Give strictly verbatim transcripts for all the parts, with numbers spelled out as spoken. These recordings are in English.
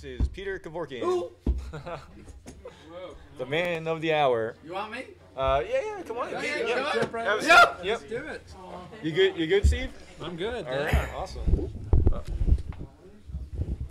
comes is Peter Kevorkian. The man of the hour. You want me? Uh, yeah, yeah, come on. Yeah, yeah, yeah, yeah. Jump right was, yep. Yep. Let's do it. You good, you good, Steve? I'm good. All yeah. right, awesome. Uh,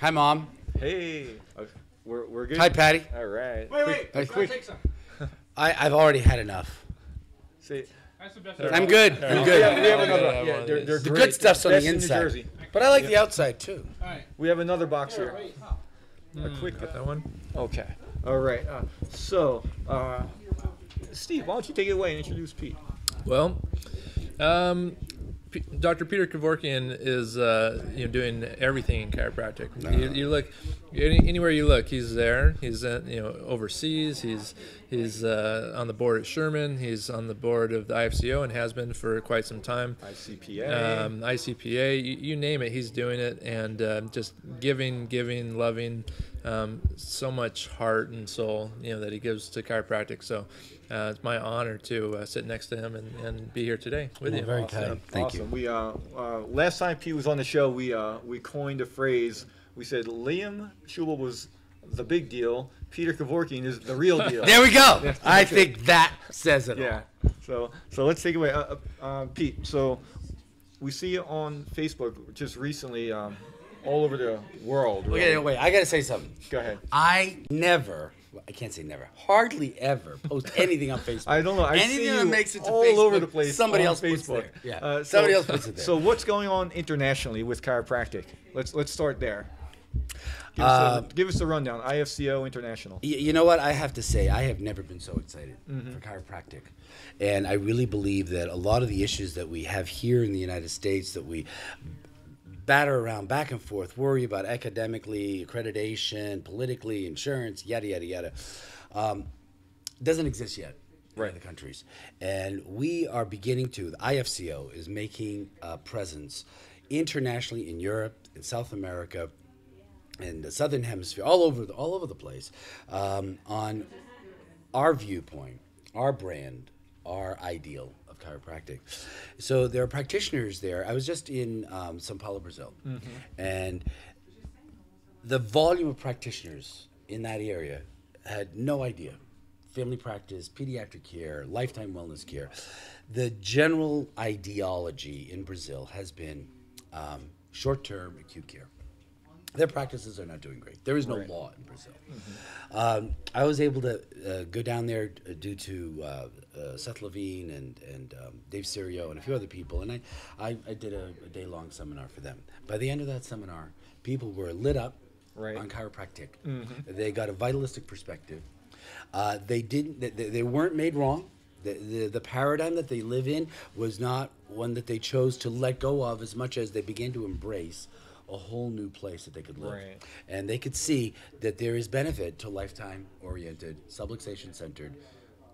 Hi, Mom. Hey. Uh, we're, we're good. Hi, Patty. All right. Wait, wait. Quick, quick. Take some. I, I've already had enough. See, that's the best. I'm good. Right. I'm good. Yeah, we have another. Yeah, yeah, they're, they're the good stuff's on the inside. But I like yeah. the outside, too. All right. We have another box here. Right. Oh. Mm, a quick got that one. Okay. All right. Uh, so, uh, Steve, why don't you take it away and introduce Pete? Well, um, P Doctor Peter Kevorkian is uh, you know, doing everything in chiropractic. No. You, you look any, anywhere you look, he's there. He's uh, you know, overseas. He's he's uh, on the board at Sherman. He's on the board of the I F C O and has been for quite some time. I C P A, um, I C P A, you, you name it, he's doing it, and uh, just giving, giving, loving. Um, so much heart and soul, you know, that he gives to chiropractic. So uh, it's my honor to uh, sit next to him and, and be here today with well, you. Very awesome. Kind. Thank awesome. You. We uh, uh, last time Pete was on the show, we uh, we coined a phrase. We said Liam Schubel was the big deal. Peter Kevorkian is the real deal. There we go. Yeah, I think it. That says it. Yeah. All. So so let's take it away, uh, uh, Pete. So we see you on Facebook just recently. Um, all over the world. Really. Wait, wait, I gotta say something. Go ahead. I never, well, I can't say never, hardly ever post anything on Facebook. I don't know. I anything see that you makes it to all Facebook, over the place. Somebody else Facebook. Puts there. Yeah. Uh, so, somebody else puts it there. So what's going on internationally with chiropractic? Let's let's start there. Give, uh, us, a, give us a rundown. I F C O International. You know what? I have to say, I have never been so excited mm-hmm. for chiropractic. And I really believe that a lot of the issues that we have here in the United States that we batter around back and forth, worry about academically, accreditation, politically, insurance, yada, yada, yada. Um, doesn't exist yet right. in other countries. And we are beginning to, the I F C O is making a presence internationally in Europe, in South America, in the Southern Hemisphere, all over the, all over the place, um, on our viewpoint, our brand, our ideal of chiropractic. So there are practitioners there. I was just in um, São Paulo, Brazil, mm-hmm. and the volume of practitioners in that area had no idea. Family practice, pediatric care, lifetime wellness care. The general ideology in Brazil has been um, short-term acute care. Their practices are not doing great. There is no right. law in Brazil. Mm-hmm. um, I was able to uh, go down there due to uh, uh, Seth Levine and, and um, Dave Serio and a few other people, and I, I, I did a, a day-long seminar for them. By the end of that seminar, people were lit up right. on chiropractic. Mm-hmm. They got a vitalistic perspective. Uh, they, didn't, they, they weren't made wrong. The, the, the paradigm that they live in was not one that they chose to let go of as much as they began to embrace a whole new place that they could live. Right. And they could see that there is benefit to lifetime-oriented, subluxation-centered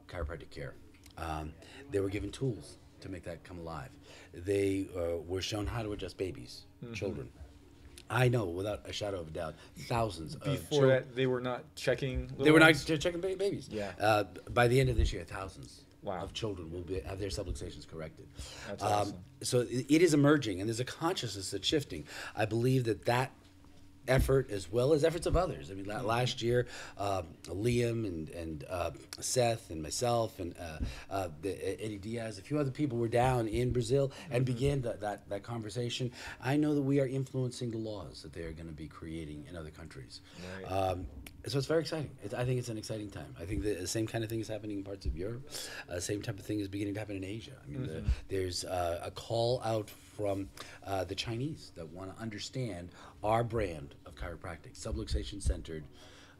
chiropractic care. Um, they were given tools to make that come alive. They uh, were shown how to adjust babies, mm-hmm. children. I know, without a shadow of a doubt, thousands Before of Before children. That, they were not checking They were ones? Not checking babies. Yeah. Uh, by the end of this year, thousands. Wow. Of children will be, have their subluxations corrected. That's um, awesome. So it, it is emerging, and there's a consciousness that's shifting. I believe that that effort, as well as efforts of others. I mean, mm-hmm. last year, um, Liam and, and uh, Seth and myself and uh, uh, the, Eddie Diaz, a few other people were down in Brazil and mm-hmm. began the, that, that conversation. I know that we are influencing the laws that they are going to be creating in other countries. Right. Um, so it's very exciting. It's, I think it's an exciting time. I think the, the same kind of thing is happening in parts of Europe. The uh, same type of thing is beginning to happen in Asia. I mean, mm-hmm. the, there's uh, a call out from uh, the Chinese that want to understand our brand of chiropractic, subluxation-centered,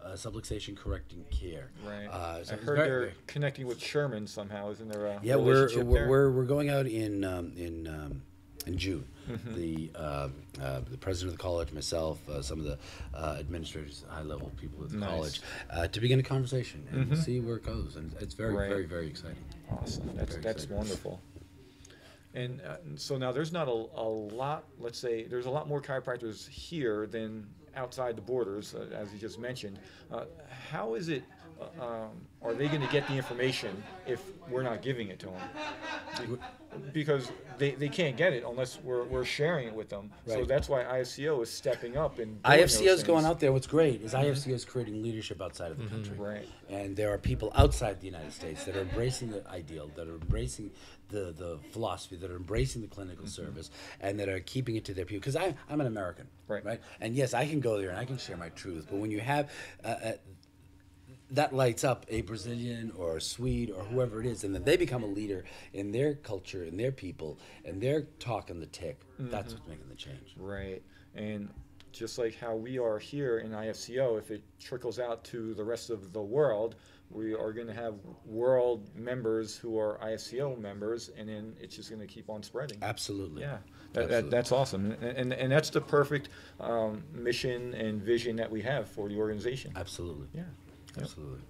uh, subluxation-correcting care. Right. Uh, so I heard very, they're very, connecting with Sherman somehow, isn't there? A yeah, we're we're, there? we're we're going out in um, in um, in June. Mm-hmm. The uh, uh, the president of the college, myself, uh, some of the uh, administrators, high-level people at the nice. College, uh, to begin a conversation and mm-hmm. see where it goes. And it's very right. very very exciting. Awesome. That's very that's exciting. Wonderful. And uh, so now there's not a, a lot, let's say, there's a lot more chiropractors here than outside the borders, uh, as you just mentioned. Uh, how is it, uh, um, are they going to get the information if we're not giving it to them? because they, they can't get it unless we're, we're sharing it with them. Right. So that's why I F C O is stepping up. And I F C O is going out there. What's great is I F C O is creating leadership outside of the mm-hmm. country. Right. And there are people outside the United States that are embracing the ideal, that are embracing the, the philosophy, that are embracing the clinical mm-hmm. service, and that are keeping it to their people. Because I, I'm an American, right. right? And yes, I can go there and I can share my truth. But when you have... Uh, uh, that lights up a Brazilian or a Swede or whoever it is, and then they become a leader in their culture and their people and their talk and the tick. Mm-hmm. That's what's making the change. Right. And just like how we are here in I F C O, if it trickles out to the rest of the world, we are going to have world members who are I F C O members, and then it's just going to keep on spreading. Absolutely. Yeah. That, Absolutely. That, that's awesome. And, and, and that's the perfect um, mission and vision that we have for the organization. Absolutely. Yeah. Absolutely.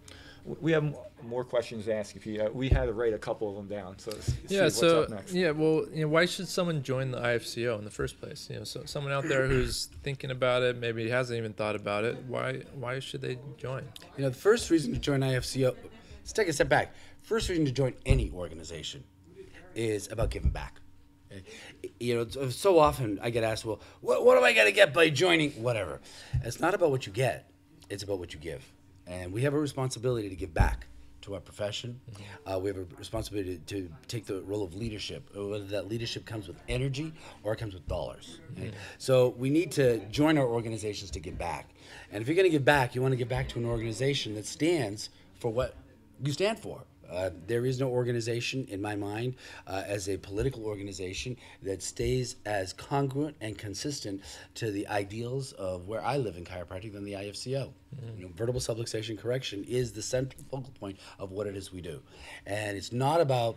We have more questions to ask. If you, uh, we had to write a couple of them down. So let's yeah. See what's so up next. yeah. Well, you know, why should someone join the I F C O in the first place? You know, so someone out there who's thinking about it, maybe hasn't even thought about it. Why? Why should they join? You know, the first reason to join I F C O. Let's take a step back. First reason to join any organization is about giving back. You know, so often I get asked, "Well, what, what am I going to get by joining?" Whatever. It's not about what you get. It's about what you give. And we have a responsibility to give back to our profession. Uh, we have a responsibility to, to take the role of leadership, whether that leadership comes with energy or it comes with dollars. Right? Mm-hmm. So we need to join our organizations to give back. And if you're going to give back, you want to give back to an organization that stands for what you stand for. Uh, there is no organization, in my mind, uh, as a political organization that stays as congruent and consistent to the ideals of where I live in chiropractic than the I F C O. Mm-hmm. You know, vertebral subluxation correction is the central focal point of what it is we do. And it's not about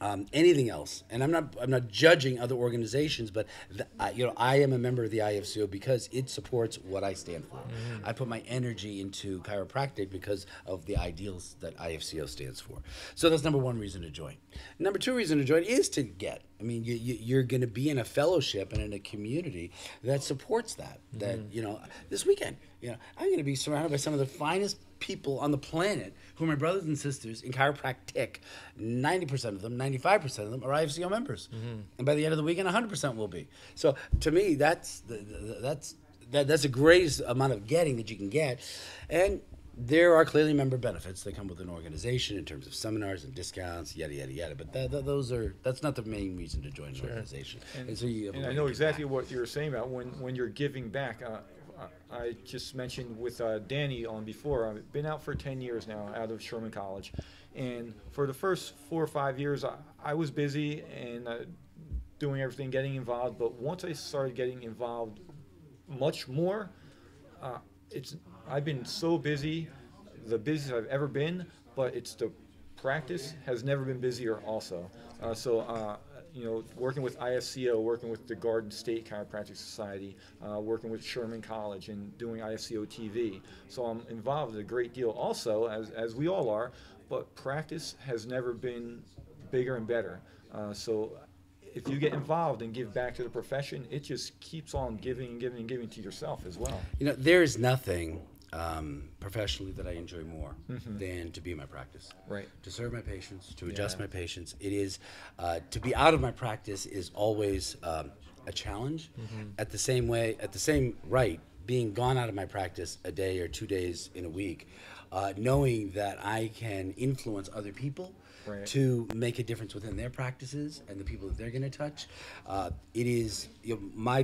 um, anything else. And I'm not, I'm not judging other organizations, but the, uh, you know, I am a member of the I F C O because it supports what I stand for. Mm-hmm. I put my energy into chiropractic because of the ideals that I F C O stands for. So that's number one reason to join. Number two reason to join is to get. I mean, you, you, you're going to be in a fellowship and in a community that supports that. Mm-hmm. That, you know, this weekend, you know, I'm going to be surrounded by some of the finest people on the planet who are my brothers and sisters in chiropractic. ninety percent of them, ninety-five percent of them are I F C O members. Mm-hmm. And by the end of the weekend, one hundred percent will be. So to me, that's the, the, that's that, that's the greatest amount of getting that you can get. And there are clearly member benefits that come with an organization in terms of seminars and discounts, yada, yada, yada. But th th those are, that's not the main reason to join an sure. organization. And, and, so you and I know exactly back. what you were saying about when, when you're giving back. Uh, I just mentioned with uh, Danny on before, I've been out for ten years now out of Sherman College. And for the first four or five years, I, I was busy and uh, doing everything, getting involved. But once I started getting involved much more, uh, it's I've been so busy, the busiest I've ever been, but it's the practice has never been busier also. Uh, so. Uh, You know, working with I F C O, working with the Garden State Chiropractic Society, uh, working with Sherman College, and doing I F C O T V. So I'm involved a great deal also, as, as we all are, but practice has never been bigger and better. Uh, so if you get involved and give back to the profession, it just keeps on giving and giving and giving to yourself as well. You know, there is nothing Um, professionally that I enjoy more mm-hmm. than to be in my practice. Right. To serve my patients, to adjust yeah. my patients. It is, uh, to be out of my practice is always um, a challenge. Mm-hmm. At the same way, at the same right, being gone out of my practice a day or two days in a week, uh, knowing that I can influence other people right. to make a difference within their practices and the people that they're going to touch. Uh, it is, you know, my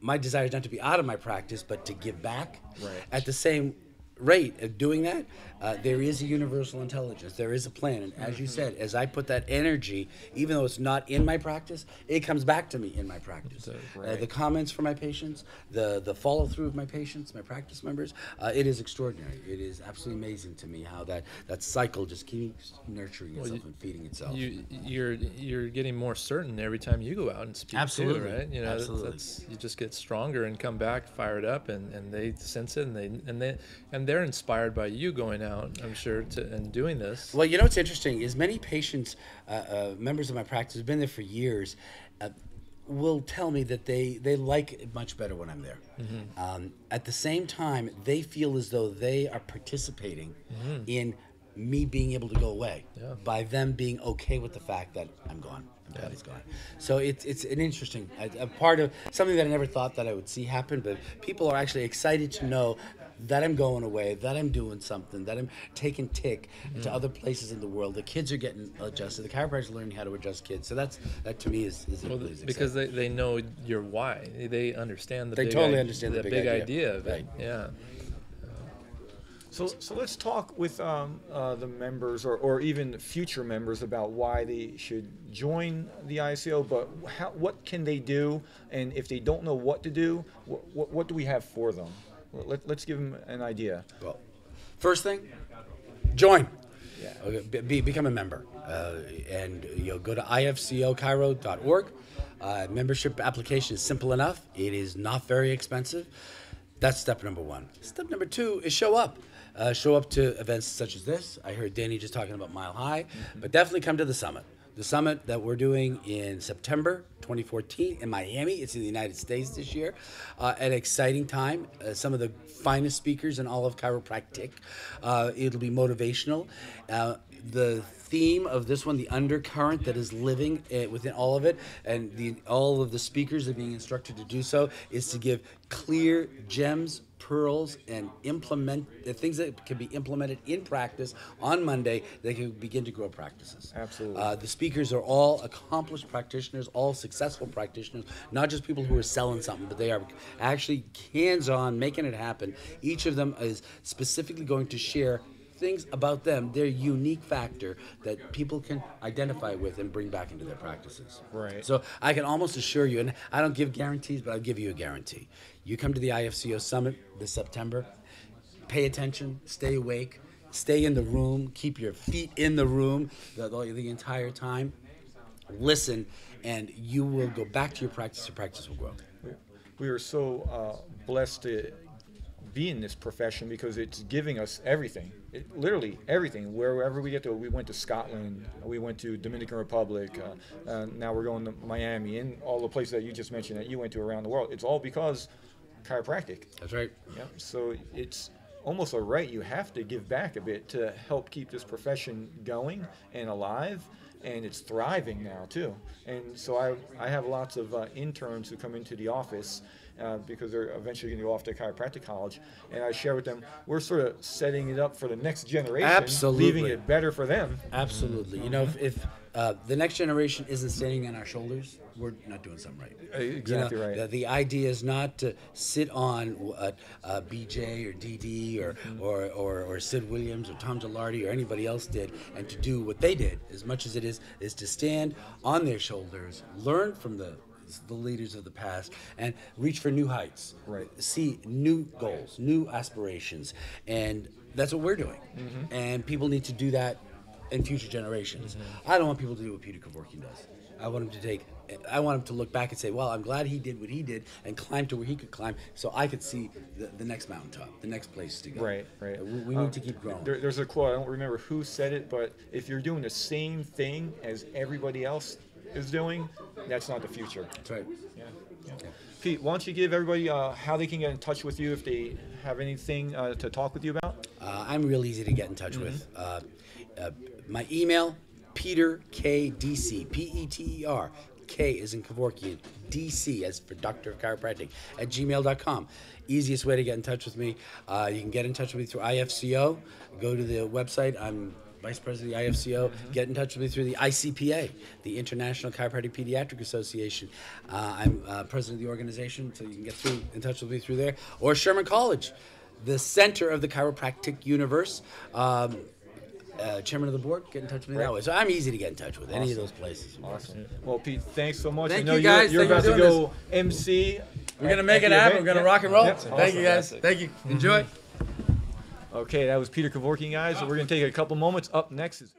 My desire is not to be out of my practice, but to give back. Right. At the same rate of doing that, uh, there is a universal intelligence. There is a plan. And as you said, as I put that energy, even though it's not in my practice, it comes back to me in my practice. Right. Uh, the comments from my patients, the, the follow-through of my patients, my practice members, uh, it is extraordinary. It is absolutely amazing to me how that, that cycle just keeps nurturing itself well, you, and feeding itself. You, you're, you're getting more certain every time you go out and speak absolutely. Too, right? You know, absolutely. That's, that's, you just get stronger and come back fired up, and, and they sense it, and they and they and they're inspired by you going out, I'm sure, to, and doing this. Well, you know what's interesting is many patients, uh, uh, members of my practice who've been there for years, uh, will tell me that they, they like it much better when I'm there. Mm-hmm. um, at the same time, they feel as though they are participating mm-hmm. in me being able to go away, yeah. by them being okay with the fact that I'm gone, and Patty's gone. So it's it's an interesting a, a part of something that I never thought that I would see happen, but people are actually excited to know that I'm going away, that I'm doing something, that I'm taking tick mm. to other places in the world. The kids are getting adjusted. The chiropractors are learning how to adjust kids. So that's that to me is, is well, really because they, they know your why. They understand the they big totally understand the, the big, big idea. idea of right. it. Yeah. So, so let's talk with um, uh, the members or, or even future members about why they should join the I C O, but how, what can they do? And if they don't know what to do, wh wh what do we have for them? Let, let's give them an idea. Well, first thing, join. Yeah. Okay, be, become a member, uh, and you'll go to I F C O chiro dot org. Uh, membership application is simple enough. It is not very expensive. That's step number one. Step number two is show up. Uh, show up to events such as this. I heard Danny just talking about Mile High, mm-hmm. but definitely come to the summit. The summit that we're doing in September twenty fourteen in Miami, it's in the United States this year, uh, at an exciting time. Uh, some of the finest speakers in all of chiropractic. Uh, it'll be motivational. Uh, the theme of this one, the undercurrent that is living uh, within all of it, and the, all of the speakers are being instructed to do so, is to give clear gems, pearls, and implement the things that can be implemented in practice on Monday. They can begin to grow practices. Absolutely. Uh, the speakers are all accomplished practitioners, all successful practitioners, not just people who are selling something, but they are actually hands-on making it happen. Each of them is specifically going to share things about them, their unique factor that people can identify with and bring back into their practices. Right. So I can almost assure you, and I don't give guarantees, but I'll give you a guarantee. You come to the I F C O Summit this September, pay attention, stay awake, stay in the room, keep your feet in the room the, the, the entire time, listen, and you will go back to your practice, your practice will grow. We are so uh, blessed to be in this profession because it's giving us everything. It, literally everything. Wherever we get to, we went to Scotland, we went to Dominican Republic, uh, uh, now we're going to Miami, and all the places that you just mentioned that you went to around the world. It's all because chiropractic. That's right. Yeah. So it's almost a right. You have to give back a bit to help keep this profession going and alive, and it's thriving now too. And so I, I have lots of uh, interns who come into the office Uh, because they're eventually going to go off to chiropractic college, and I share with them, we're sort of setting it up for the next generation. Absolutely. Leaving it better for them. Absolutely. Mm-hmm. You know, if, if uh, the next generation isn't standing on our shoulders, we're not doing something right. Exactly, you know, right. The, the idea is not to sit on uh, uh, B J or D D or, mm-hmm. or, or, or Sid Williams or Tom Dilardi or anybody else did, and to do what they did as much as it is, is to stand on their shoulders, learn from the the leaders of the past, and reach for new heights, right? See new goals, new aspirations, and that's what we're doing. Mm-hmm. And people need to do that in future generations. Mm-hmm. I don't want people to do what Peter Kevorkian does. I want him to take, I want him to look back and say, well, I'm glad he did what he did and climbed to where he could climb so I could see the, the next mountaintop, the next place to go. Right, right. We, we um, need to keep growing. There, there's a quote, I don't remember who said it, but if you're doing the same thing as everybody else is doing, that's not the future. That's right. Yeah. Yeah. Yeah. Pete, why don't you give everybody uh, how they can get in touch with you if they have anything uh, to talk with you about? Uh, I'm real easy to get in touch mm-hmm. with. Uh, uh, my email, Peter K D C, P E T E R, K as in Kevorkian, D C as for Doctor of Chiropractic, at gmail dot com. Easiest way to get in touch with me. Uh, you can get in touch with me through I F C O. Go to the website. I'm Vice President of the I F C O, mm-hmm. get in touch with me through the I C P A, the International Chiropractic Pediatric Association. Uh, I'm uh, president of the organization, so you can get through, in touch with me through there. Or Sherman College, the center of the chiropractic universe. Um, Uh, chairman of the board, get in touch with me right. that way. So I'm easy to get in touch with awesome. any of those places. Awesome. Well, Pete, thanks so much. Thank I know you guys. You're, you're about to go this. M C. We're going to make it happen. Event. We're going to yeah. rock and roll. Yep. Awesome. Thank you guys. Thank you. Mm-hmm. Enjoy. Okay, that was Peter Kevorkian, guys. So we're going to take a couple moments. Up next is...